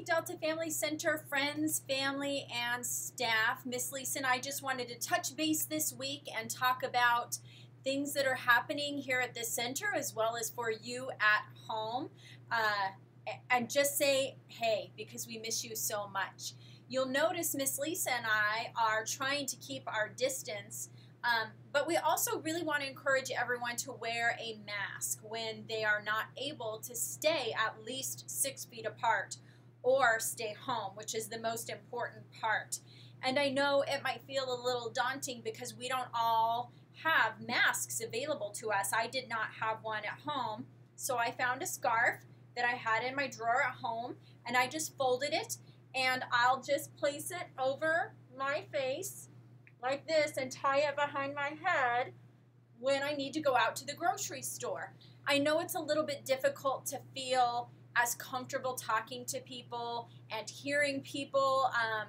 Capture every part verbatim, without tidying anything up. morning, Delta Family Center friends, family, and staff. Miz Lisa and I just wanted to touch base this week and talk about things that are happening here at the center as well as for you at home. Uh, and just say, hey, because we miss you so much. You'll notice Miz Lisa and I are trying to keep our distance, um, but we also really want to encourage everyone to wear a mask when they are not able to stay at least six feet apart or stay home, which is the most important part. And I know it might feel a little daunting because we don't all have masks available to us. I did not have one at home, so I found a scarf that I had in my drawer at home, and I just folded it. And I'll just place it over my face like this and tie it behind my head when I need to go out to the grocery store. I know it's a little bit difficult to feel as comfortable talking to people and hearing people um,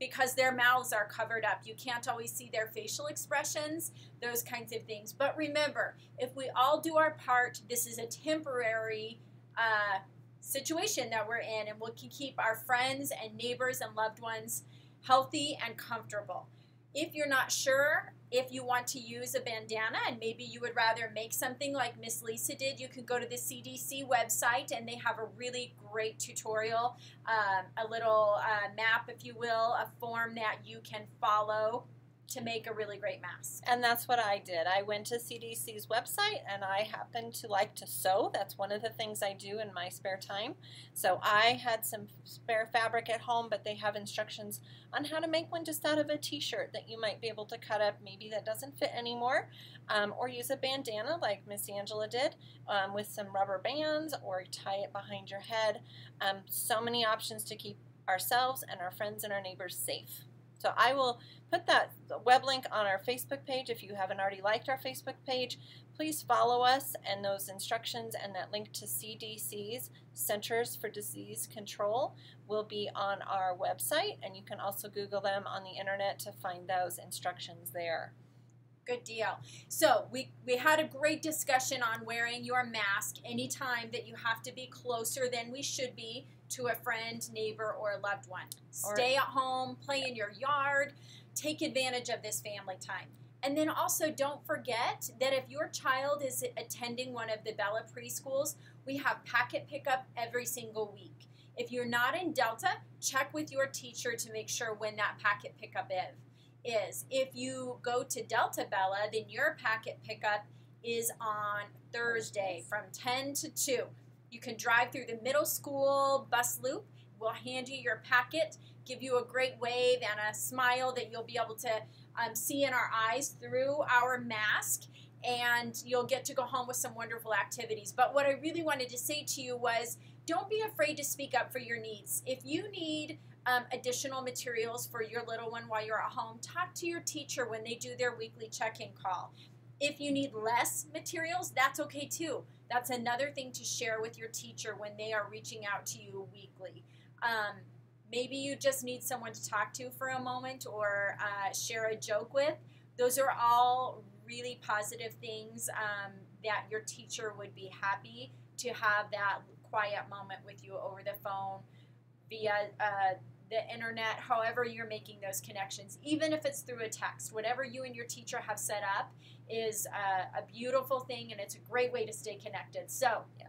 because their mouths are covered up. You can't always see their facial expressions, those kinds of things. But remember, if we all do our part, this is a temporary uh, situation that we're in, and we can keep our friends and neighbors and loved ones healthy and comfortable. If you're not sure if you want to use a bandana, and maybe you would rather make something like Miz Lisa did, you can go to the C D C website and they have a really great tutorial, um, a little uh, map, if you will, a form that you can follow to make a really great mask. And that's what I did. I went to C D C's website, and I happen to like to sew. That's one of the things I do in my spare time. So I had some spare fabric at home, but they have instructions on how to make one just out of a t-shirt that you might be able to cut up, maybe that doesn't fit anymore, um, or use a bandana like Miz Angela did um, with some rubber bands, or tie it behind your head. Um, so many options to keep ourselves and our friends and our neighbors safe. So I will put that web link on our Facebook page. If you haven't already liked our Facebook page, please follow us and those instructions, and that link to C D C's Centers for Disease Control will be on our website, and you can also Google them on the internet to find those instructions there. Good deal. So we, we had a great discussion on wearing your mask anytime that you have to be closer than we should be to a friend, neighbor, or a loved one. Stay at home, play in your yard, take advantage of this family time. And then also don't forget that if your child is attending one of the Bella preschools, we have packet pickup every single week. If you're not in Delta, check with your teacher to make sure when that packet pickup is. If you go to Delta Bella, then your packet pickup is on Thursday from ten to two. You can drive through the middle school bus loop. We'll hand you your packet, give you a great wave and a smile that you'll be able to um, see in our eyes through our mask, and you'll get to go home with some wonderful activities. But what I really wanted to say to you was, don't be afraid to speak up for your needs. If you need um, additional materials for your little one while you're at home, talk to your teacher when they do their weekly check-in call. If you need less materials, that's okay too. That's another thing to share with your teacher when they are reaching out to you weekly. Um, maybe you just need someone to talk to for a moment, or uh, share a joke with. Those are all really positive things um, that your teacher would be happy to have that quiet moment with you over the phone, via uh, the internet, however you're making those connections, even if it's through a text. Whatever you and your teacher have set up is a, a beautiful thing, and it's a great way to stay connected. So yeah.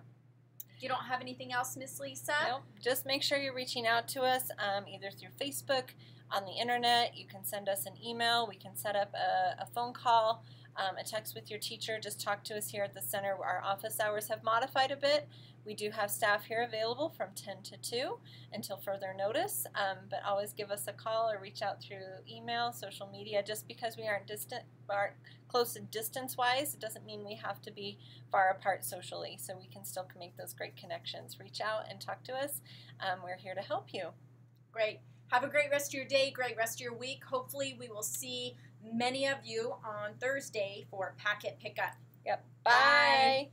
You don't have anything else, Miz Lisa? No, just make sure you're reaching out to us um, either through Facebook, on the internet. You can send us an email. We can set up a, a phone call, um, a text with your teacher. Just talk to us here at the center. Our office hours have modified a bit. We do have staff here available from ten to two until further notice, um, but always give us a call or reach out through email, social media. Just because we aren't distant, aren't close distance-wise, it doesn't mean we have to be far apart socially, so we can still make those great connections. Reach out and talk to us. Um, we're here to help you. Great. Have a great rest of your day, great rest of your week. Hopefully we will see many of you on Thursday for Packet Pickup. Yep. Bye. Bye.